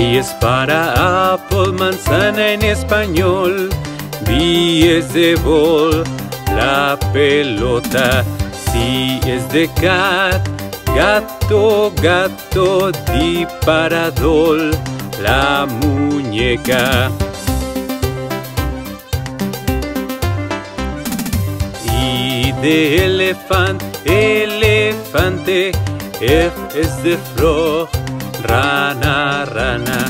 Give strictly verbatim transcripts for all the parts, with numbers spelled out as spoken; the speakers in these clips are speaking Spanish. E es para apple, manzana en español. B es de ball, la pelota. C es de cat, gato, gato, diparador, la muñeca. I de elefant, elefante. F es de flor, rana, rana.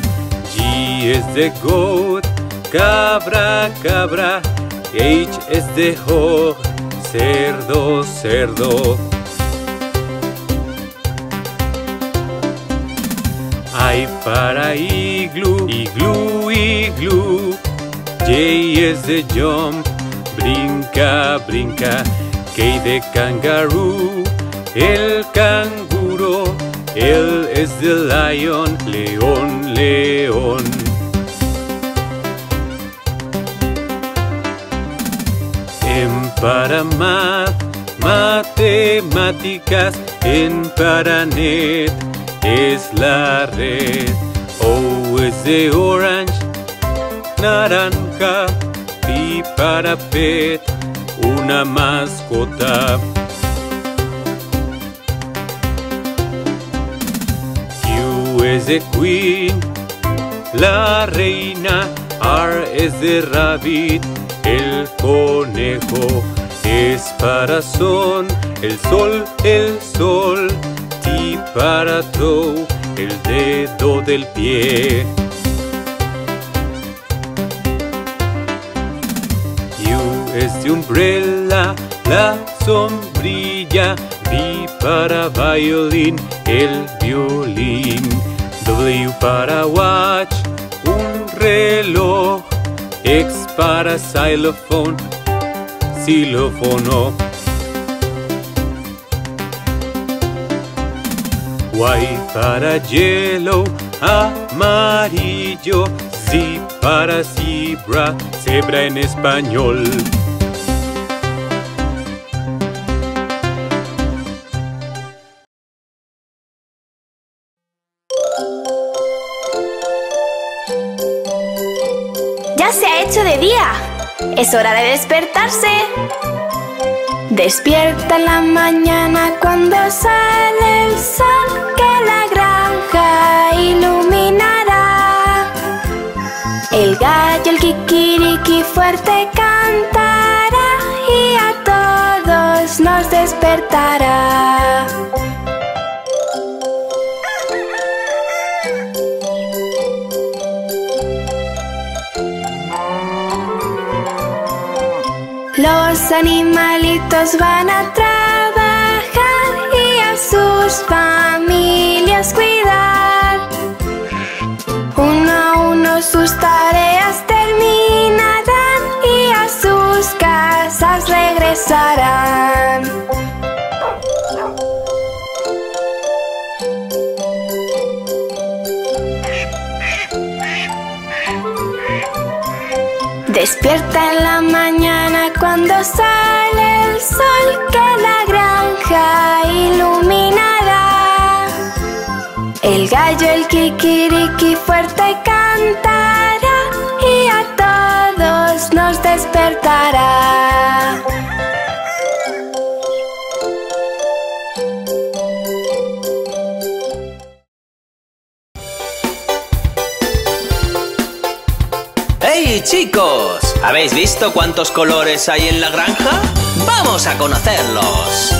G es de goat, cabra, cabra. H es de hog, cerdo, cerdo. I para iglú, iglú, iglú. J es de jump, brinca, brinca. K de kangaroo, el canguro. L es de lion, león, león. M para math, matemáticas. N para net, es la red. O es de orange, naranja. P para pet, una mascota. Q es de queen, la reina. R es de rabbit, el conejo. S para son, el sol, el sol. T para toe, el dedo del pie. U es de umbrella, la sombrilla. V para violín, el violín. W para watch, un reloj. X para xilófono, xilófono. Y para yellow, amarillo. Z para zebra, zebra en español. Ya se ha hecho de día. Es hora de despertarse. Despierta en la mañana cuando sale el sol, que la granja iluminará. El gallo, el kikiriki fuerte cantará y a todos nos despertará. Los animalitos van a trabajar y a sus familias cuidar. Uno a uno sus tareas terminarán y a sus casas regresarán. Despierta en la mañana cuando sale el sol, que la granja iluminará. El gallo, el kikiriki fuerte cantará y a todos nos despertará. ¡Hey, chicos! ¿Habéis visto cuántos colores hay en la granja? ¡Vamos a conocerlos!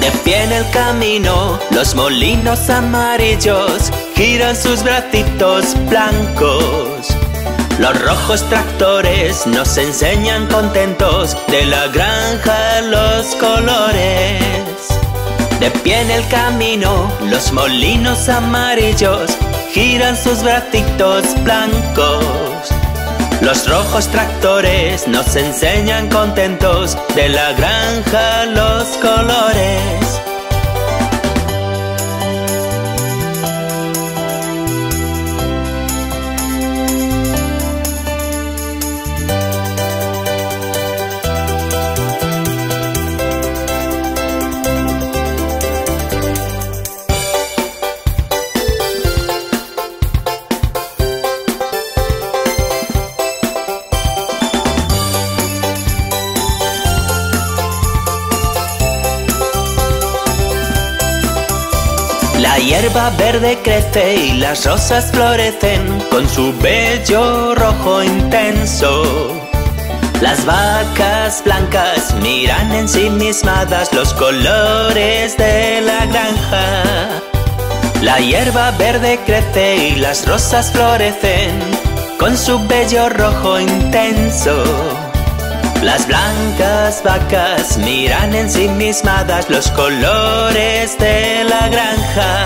De pie en el camino, los molinos amarillos giran sus bracitos blancos. Los rojos tractores nos enseñan contentos de la granja los colores. De pie en el camino, los molinos amarillos giran sus bracitos blancos. Los rojos tractores nos enseñan contentos de la granja los colores. La hierba verde crece y las rosas florecen con su bello rojo intenso. Las vacas blancas miran ensimismadas los colores de la granja. La hierba verde crece y las rosas florecen con su bello rojo intenso. Las blancas vacas miran ensimismadas los colores de la granja.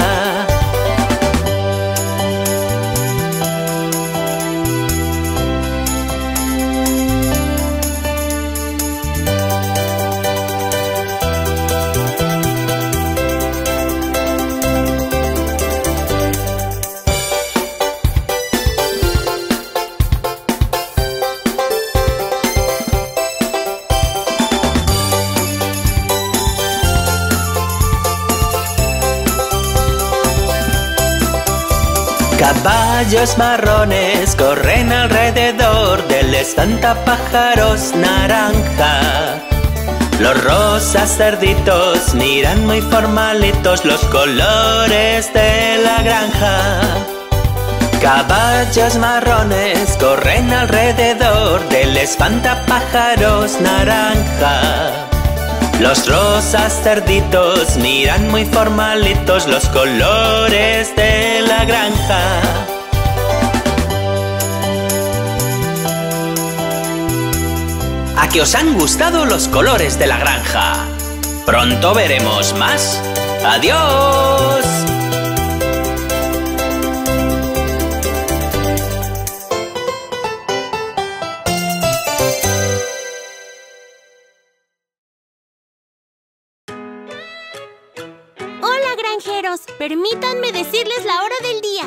Caballos marrones corren alrededor del espantapájaros naranja. Los rosas cerditos miran muy formalitos los colores de la granja. Caballos marrones corren alrededor del espantapájaros naranja. Los rosas cerditos miran muy formalitos los colores de la granja. ¿A qué os han gustado los colores de la granja? Pronto veremos más. ¡Adiós! Permítanme decirles la hora del día.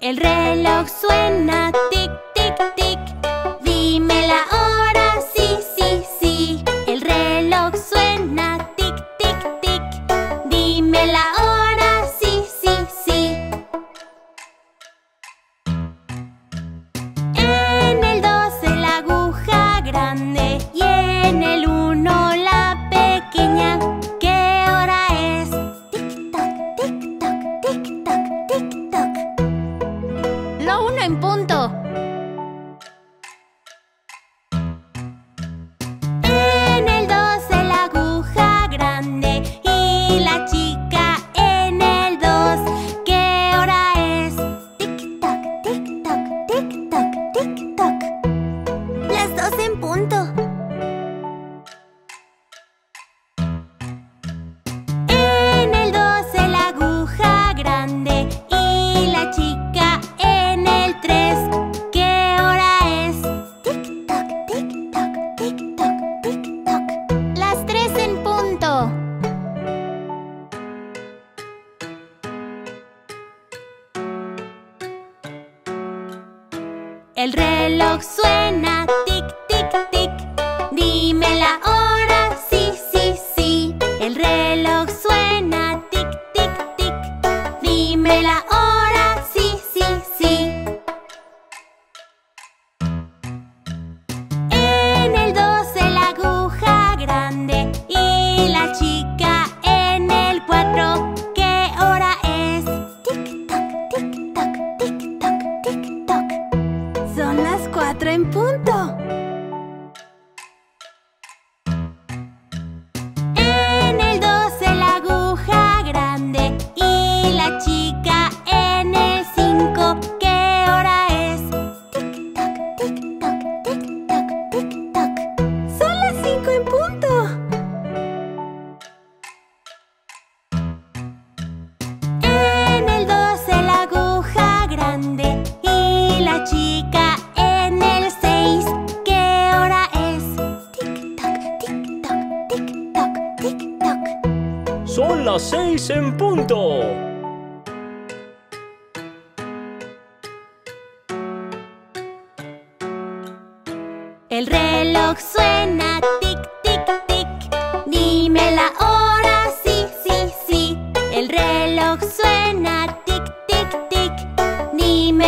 El reloj suena tic, tic, tic. Dime la hora, sí, sí, sí. El reloj suena tic, tic, tic. Dime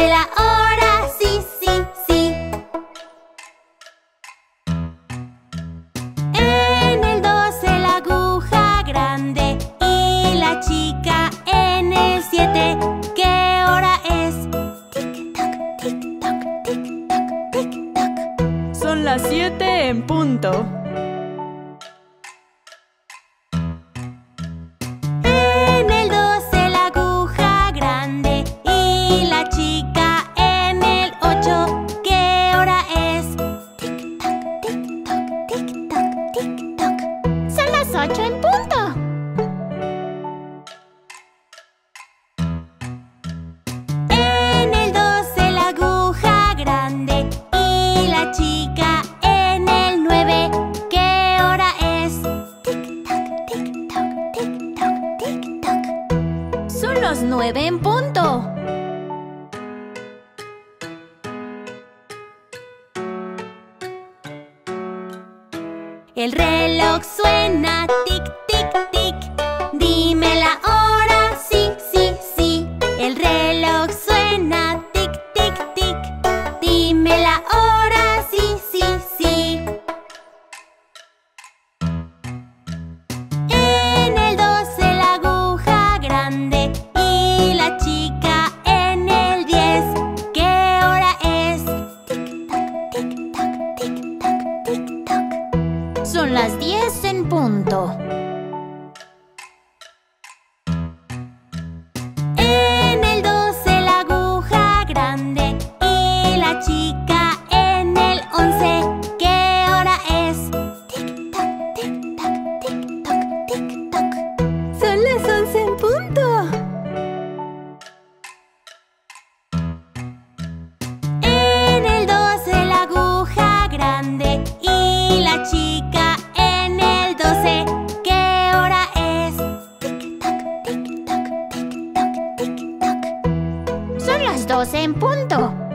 la hora, sí, sí, sí. en punto. En el doce la aguja grande y la chica en el ocho. ¿Qué hora es? Tic tac, tic tac, tic tac, tic tac. Son las ocho en punto. Nueve en punto. El reloj suena tic, tic, tic. Dime la hora, sí, sí, sí. El reloj suena tic, tic, tic. Dime la hora, sí, sí, sí. En el doce la aguja grande. Son las diez en punto. En el doce la aguja grande y la chica en el once. ¿Qué hora es? Tic tac, tic tac, tic tac, tic tac. Son las once en punto. En el doce la aguja grande y la chica. doce en punto.